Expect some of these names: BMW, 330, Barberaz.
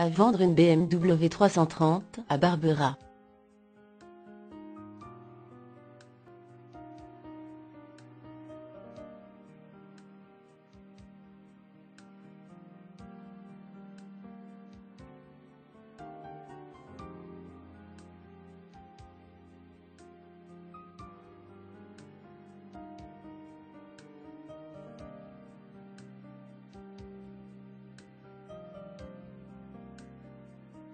à vendre une BMW 330 à Barberaz.